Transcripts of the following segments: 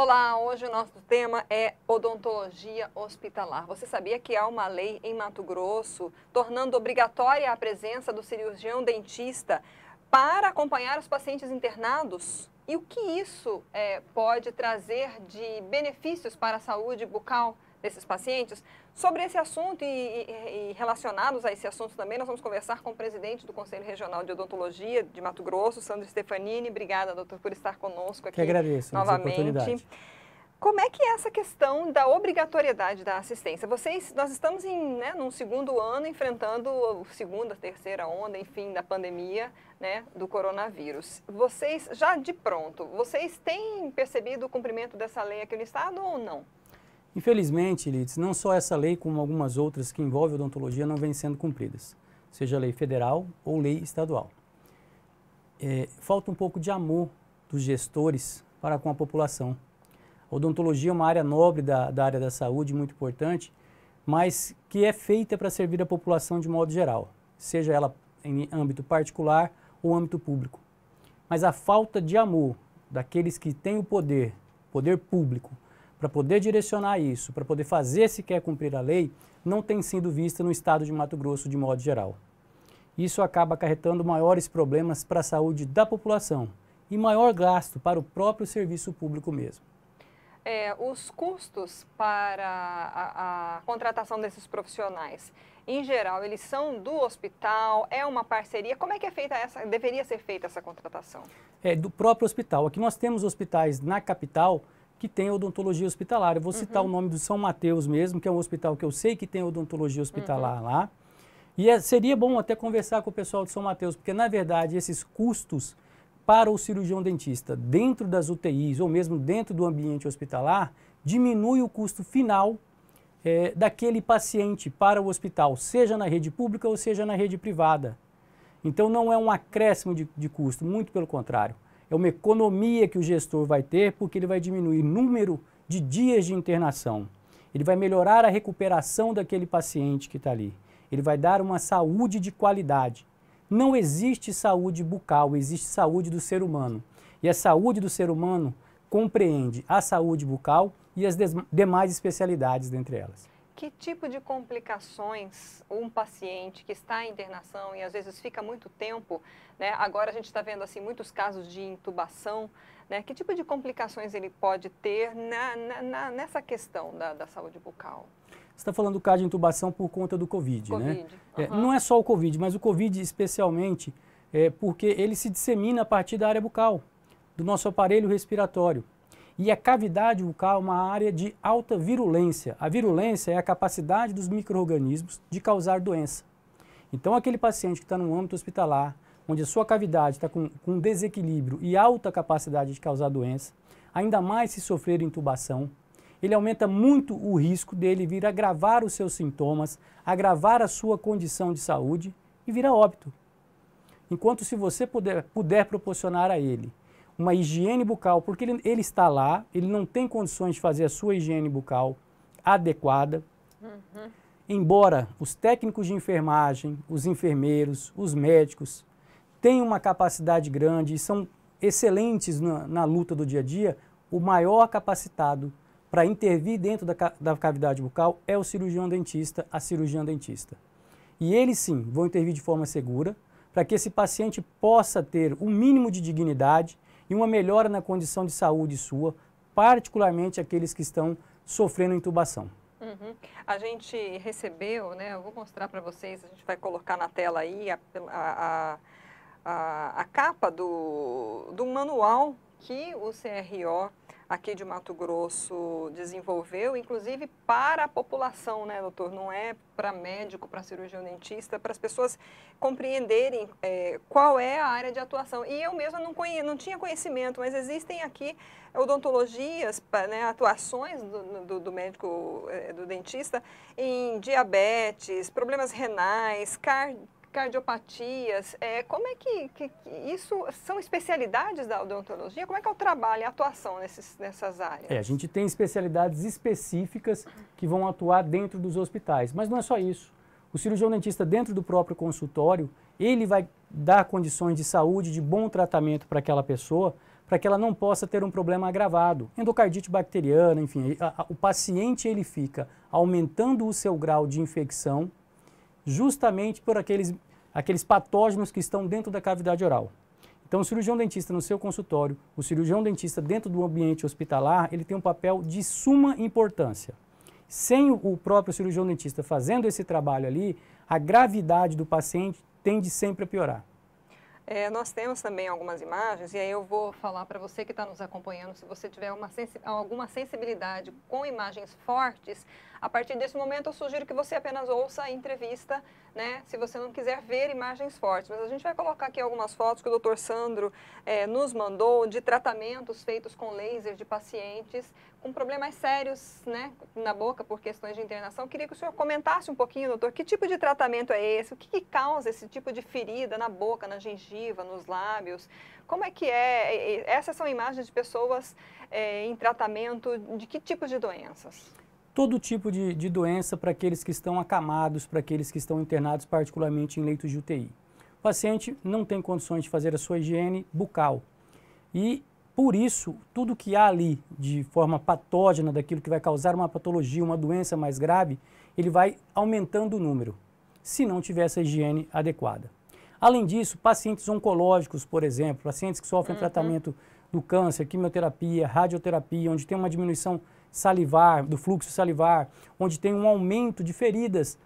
Olá, hoje o nosso tema é odontologia hospitalar. Você sabia que há uma lei em Mato Grosso tornando obrigatória a presença do cirurgião dentista para acompanhar os pacientes internados? E o que isso pode trazer de benefícios para a saúde bucal desses pacientes? Sobre esse assunto e relacionados a esse assunto também, nós vamos conversar com o presidente do Conselho Regional de Odontologia de Mato Grosso, Sandro Stefanini. Obrigada, doutor, por estar conosco aqui novamente. Como é que é essa questão da obrigatoriedade da assistência? Nós estamos num segundo ano enfrentando a segunda, terceira onda, enfim, da pandemia, né, do coronavírus. Vocês, já de pronto, vocês têm percebido o cumprimento dessa lei aqui no estado ou não? Infelizmente, Lidice, não só essa lei, como algumas outras que envolvem odontologia não vêm sendo cumpridas, seja lei federal ou lei estadual. Falta um pouco de amor dos gestores para com a população. A odontologia é uma área nobre da área da saúde, muito importante, mas que é feita para servir a população de modo geral, seja ela em âmbito particular ou âmbito público. Mas a falta de amor daqueles que têm o poder público, para poder direcionar isso, para poder fazer se quer cumprir a lei, não tem sido vista no estado de Mato Grosso de modo geral. Isso acaba acarretando maiores problemas para a saúde da população e maior gasto para o próprio serviço público mesmo. Os custos para a contratação desses profissionais, em geral, eles são do hospital, é uma parceria? Como é que é feita deveria ser feita essa contratação? É do próprio hospital. Aqui nós temos hospitais na capital que tem odontologia hospitalar. Eu vou citar o nome do São Mateus mesmo, que é um hospital que eu sei que tem odontologia hospitalar lá. E seria bom até conversar com o pessoal de São Mateus, porque, na verdade, esses custos para o cirurgião dentista dentro das UTIs ou mesmo dentro do ambiente hospitalar diminui o custo final daquele paciente para o hospital, seja na rede pública ou seja na rede privada. Então, não é um acréscimo de custo, muito pelo contrário. É uma economia que o gestor vai ter, porque ele vai diminuir o número de dias de internação. Ele vai melhorar a recuperação daquele paciente que está ali. Ele vai dar uma saúde de qualidade. Não existe saúde bucal, existe saúde do ser humano. E a saúde do ser humano compreende a saúde bucal e as demais especialidades dentre elas. Que tipo de complicações um paciente que está em internação e às vezes fica muito tempo, né? Agora a gente está vendo assim muitos casos de intubação, né? Que tipo de complicações ele pode ter nessa questão da saúde bucal? Você está falando do caso de intubação por conta do Covid, né? Não é só o Covid, mas o Covid especialmente, porque ele se dissemina a partir da área bucal, do nosso aparelho respiratório. E a cavidade bucal é uma área de alta virulência. A virulência é a capacidade dos micro-organismos de causar doença. Então, aquele paciente que está no âmbito hospitalar, onde a sua cavidade está com desequilíbrio e alta capacidade de causar doença, ainda mais se sofrer intubação, ele aumenta muito o risco dele vir agravar os seus sintomas, agravar a sua condição de saúde e vir a óbito. Enquanto se você puder proporcionar a ele uma higiene bucal, porque ele está lá, ele não tem condições de fazer a sua higiene bucal adequada. Embora os técnicos de enfermagem, os enfermeiros, os médicos tenham uma capacidade grande e são excelentes na luta do dia a dia, o maior capacitado para intervir dentro da cavidade bucal é o cirurgião dentista, a cirurgiã dentista. E eles sim vão intervir de forma segura para que esse paciente possa ter o mínimo de dignidade e uma melhora na condição de saúde sua, particularmente aqueles que estão sofrendo intubação. A gente recebeu, né, eu vou mostrar para vocês, a gente vai colocar na tela aí a capa do manual que o CRO aqui de Mato Grosso desenvolveu, inclusive para a população, né, doutor? Não é para médico, para cirurgião dentista, para as pessoas compreenderem qual é a área de atuação. E eu mesma não tinha conhecimento, mas existem aqui odontologias, né, atuações do médico, do dentista, em diabetes, problemas renais, cardiopatias, como é que isso são especialidades da odontologia? Como é que é o trabalho, a atuação nessas áreas? A gente tem especialidades específicas que vão atuar dentro dos hospitais, mas não é só isso. O cirurgião dentista dentro do próprio consultório, ele vai dar condições de saúde, de bom tratamento para aquela pessoa, para que ela não possa ter um problema agravado, endocardite bacteriana, enfim, o paciente ele fica aumentando o seu grau de infecção justamente por aqueles patógenos que estão dentro da cavidade oral. Então, o cirurgião dentista no seu consultório, o cirurgião dentista dentro do ambiente hospitalar, ele tem um papel de suma importância. Sem o próprio cirurgião dentista fazendo esse trabalho ali, a gravidade do paciente tende sempre a piorar. Nós temos também algumas imagens, e aí eu vou falar para você que está nos acompanhando, se você tiver alguma sensibilidade com imagens fortes, a partir desse momento eu sugiro que você apenas ouça a entrevista, né, se você não quiser ver imagens fortes. Mas a gente vai colocar aqui algumas fotos que o Dr. Sandro nos mandou de tratamentos feitos com laser de pacientes com problemas sérios, né, na boca por questões de internação. Queria que o senhor comentasse um pouquinho, doutor, que tipo de tratamento é esse? O que causa esse tipo de ferida na boca, na gengiva, nos lábios? Como é que é? Essas são imagens de pessoas em tratamento de que tipo de doenças? Todo tipo de doença para aqueles que estão acamados, para aqueles que estão internados particularmente em leitos de UTI. O paciente não tem condições de fazer a sua higiene bucal e, por isso, tudo que há ali de forma patógena, daquilo que vai causar uma patologia, uma doença mais grave, ele vai aumentando o número, se não tiver essa higiene adequada. Além disso, pacientes oncológicos, por exemplo, pacientes que sofrem tratamento do câncer, quimioterapia, radioterapia, onde tem uma diminuição salivar, do fluxo salivar, onde tem um aumento de feridas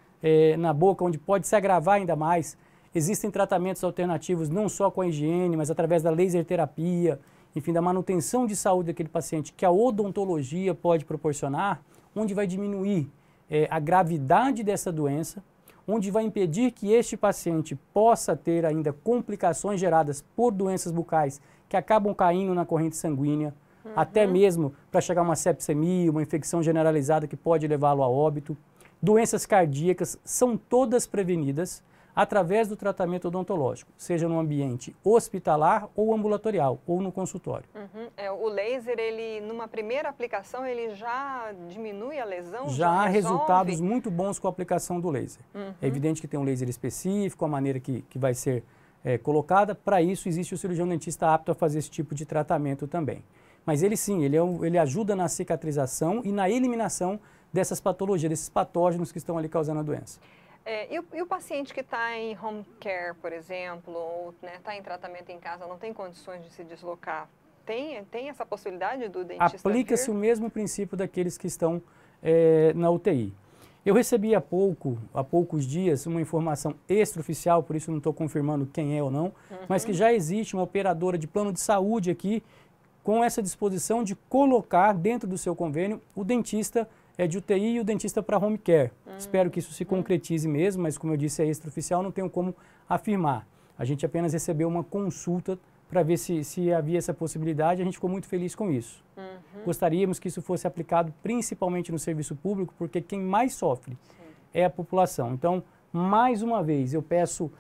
na boca, onde pode se agravar ainda mais. Existem tratamentos alternativos não só com a higiene, mas através da laser terapia, enfim, da manutenção de saúde daquele paciente que a odontologia pode proporcionar, onde vai diminuir a gravidade dessa doença, onde vai impedir que este paciente possa ter ainda complicações geradas por doenças bucais que acabam caindo na corrente sanguínea, até mesmo para chegar a uma sepsemia, uma infecção generalizada que pode levá-lo a óbito. Doenças cardíacas são todas prevenidas através do tratamento odontológico, seja no ambiente hospitalar ou ambulatorial, ou no consultório. O laser, ele, numa primeira aplicação, ele já diminui a lesão? Já há resultados muito bons com a aplicação do laser. É evidente que tem um laser específico, a maneira que vai ser colocada. Para isso, existe o cirurgião dentista apto a fazer esse tipo de tratamento também. Mas ele sim, ele ajuda na cicatrização e na eliminação dessas patologias, desses patógenos que estão ali causando a doença. E o paciente que está em home care, por exemplo, ou está em tratamento em casa, não tem condições de se deslocar, tem essa possibilidade do dentista? Aplica-se o mesmo princípio daqueles que estão na UTI. Eu recebi há poucos dias uma informação extraoficial, por isso não estou confirmando quem é ou não, mas que já existe uma operadora de plano de saúde aqui com essa disposição de colocar dentro do seu convênio o dentista de UTI e o dentista para home care. Espero que isso se concretize mesmo, mas como eu disse, é extraoficial, não tenho como afirmar. A gente apenas recebeu uma consulta para ver se havia essa possibilidade, a gente ficou muito feliz com isso. Gostaríamos que isso fosse aplicado principalmente no serviço público, porque quem mais sofre é a população. Então, mais uma vez, eu peço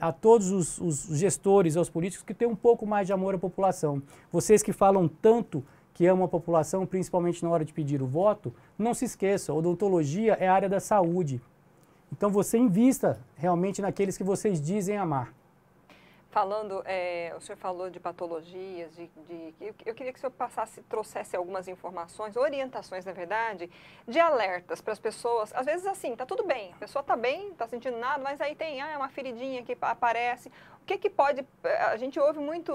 a todos os gestores, aos políticos, que tenham um pouco mais de amor à população. Vocês que falam tanto que ama a população, principalmente na hora de pedir o voto, não se esqueça, odontologia é a área da saúde. Então você invista realmente naqueles que vocês dizem amar. Falando, o senhor falou de patologias, eu queria que o senhor trouxesse algumas informações, orientações, na verdade, de alertas para as pessoas. Às vezes assim, tá tudo bem, a pessoa tá bem, tá sentindo nada, mas aí tem uma feridinha que aparece. O que pode... A gente ouve muito...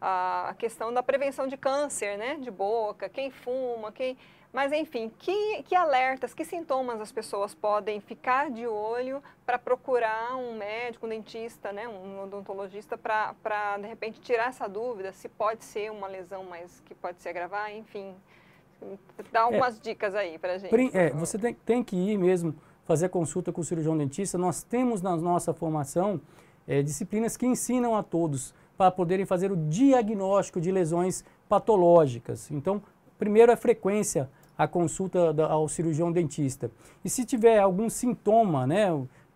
a questão da prevenção de câncer, né, de boca, quem fuma, quem... Mas, enfim, que alertas, que sintomas as pessoas podem ficar de olho para procurar um médico, um dentista, né, um odontologista, para, de repente, tirar essa dúvida, se pode ser uma lesão, mas que pode se agravar, enfim. Dá algumas dicas aí para a gente. Você tem que ir mesmo fazer consulta com o cirurgião dentista. Nós temos na nossa formação disciplinas que ensinam a todos para poderem fazer o diagnóstico de lesões patológicas. Então, primeiro é frequência a consulta ao cirurgião dentista. E se tiver algum sintoma, né,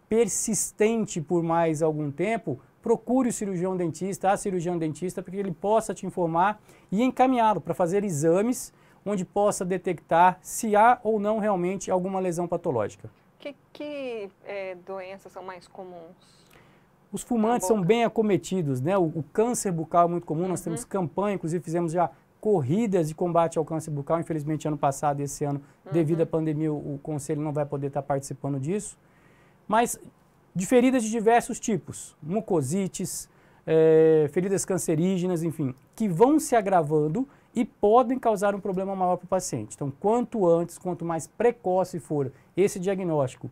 persistente por mais algum tempo, procure o cirurgião dentista, a cirurgiã dentista, para que ele possa te informar e encaminhá-lo para fazer exames onde possa detectar se há ou não realmente alguma lesão patológica. Que doenças são mais comuns? Os fumantes são bem acometidos, né? O câncer bucal é muito comum, nós temos campanha, inclusive fizemos já corridas de combate ao câncer bucal, infelizmente ano passado e esse ano, devido à pandemia, o Conselho não vai poder estar participando disso. Mas de feridas de diversos tipos, mucosites, feridas cancerígenas, enfim, que vão se agravando e podem causar um problema maior para o paciente. Então, quanto antes, quanto mais precoce for esse diagnóstico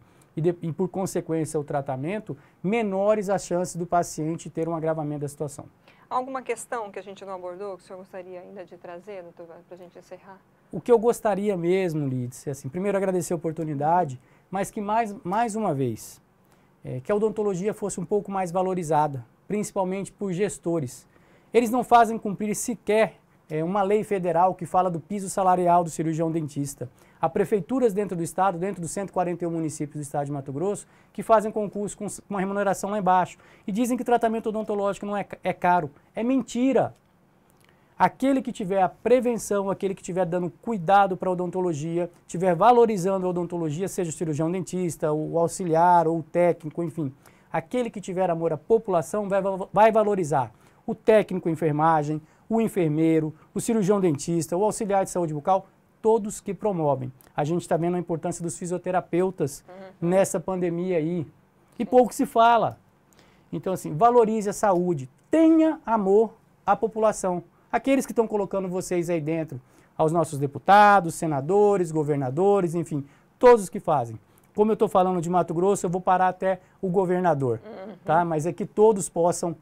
e por consequência, o tratamento, menores as chances do paciente ter um agravamento da situação. Alguma questão que a gente não abordou, que o senhor gostaria ainda de trazer, doutor, para a gente encerrar? O que eu gostaria mesmo, Lidice, assim, primeiro agradecer a oportunidade, mas que mais uma vez, que a odontologia fosse um pouco mais valorizada, principalmente por gestores. Eles não fazem cumprir sequer uma lei federal que fala do piso salarial do cirurgião dentista. Há prefeituras dentro do estado, dentro dos 141 municípios do estado de Mato Grosso, que fazem concurso com uma remuneração lá embaixo e dizem que tratamento odontológico não é caro. É mentira! Aquele que tiver a prevenção, aquele que tiver dando cuidado para a odontologia, tiver valorizando a odontologia, seja o cirurgião dentista, o auxiliar ou o técnico, enfim, aquele que tiver amor à população vai valorizar o técnico em enfermagem, o enfermeiro, o cirurgião dentista, o auxiliar de saúde bucal, todos que promovem. A gente está vendo a importância dos fisioterapeutas nessa pandemia aí. E pouco se fala. Então, assim, valorize a saúde. Tenha amor à população. Aqueles que estão colocando vocês aí dentro, aos nossos deputados, senadores, governadores, enfim, todos os que fazem. Como eu estou falando de Mato Grosso, eu vou parar até o governador, tá? Mas é que todos possam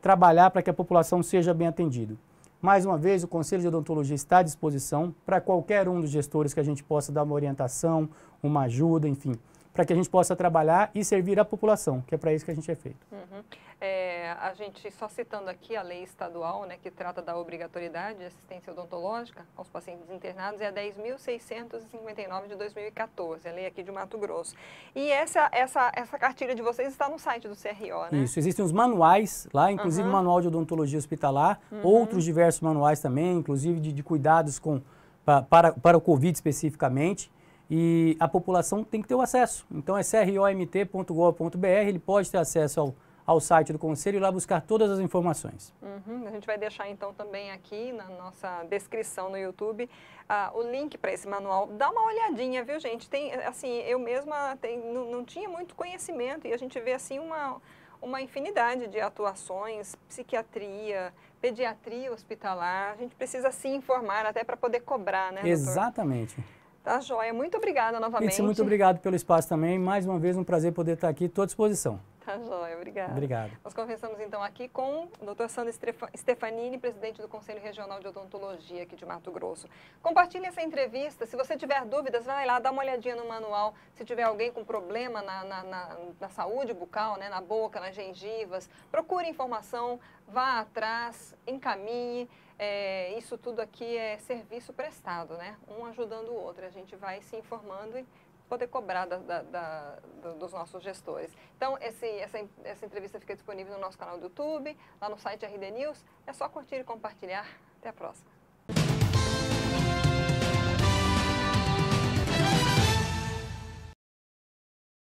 trabalhar para que a população seja bem atendida. Mais uma vez, o Conselho de Odontologia está à disposição para qualquer um dos gestores que a gente possa dar uma orientação, uma ajuda, enfim, para que a gente possa trabalhar e servir a população, que é para isso que a gente é feito. A gente, só citando aqui a lei estadual, né, que trata da obrigatoriedade de assistência odontológica aos pacientes internados, é a 10.659 de 2014, a lei aqui de Mato Grosso. E essa cartilha de vocês está no site do CRO, né? Isso, existem os manuais lá, inclusive manual de odontologia hospitalar, outros diversos manuais também, inclusive de cuidados para o Covid especificamente. E a população tem que ter o acesso. Então é cromt.gov.br, ele pode ter acesso ao site do Conselho e lá buscar todas as informações. A gente vai deixar então também aqui na nossa descrição no YouTube o link para esse manual. Dá uma olhadinha, viu gente? Tem, assim, eu mesma não tinha muito conhecimento e a gente vê assim uma infinidade de atuações, psiquiatria, pediatria hospitalar. A gente precisa se informar até para poder cobrar, né, doutor? Exatamente. Tá joia, muito obrigada novamente. Lidice, muito obrigado pelo espaço também, mais uma vez um prazer poder estar aqui, estou à disposição. Tá joia, obrigada. Obrigado. Nós conversamos então aqui com o Dr. Sandro Stefanini, presidente do Conselho Regional de Odontologia aqui de Mato Grosso. Compartilhe essa entrevista, se você tiver dúvidas, vai lá, dá uma olhadinha no manual, se tiver alguém com problema na saúde bucal, né, na boca, nas gengivas, procure informação, vá atrás, encaminhe. Isso tudo aqui é serviço prestado, né? Um ajudando o outro, a gente vai se informando e poder cobrar dos nossos gestores. Então, essa entrevista fica disponível no nosso canal do YouTube, lá no site RD News, é só curtir e compartilhar. Até a próxima.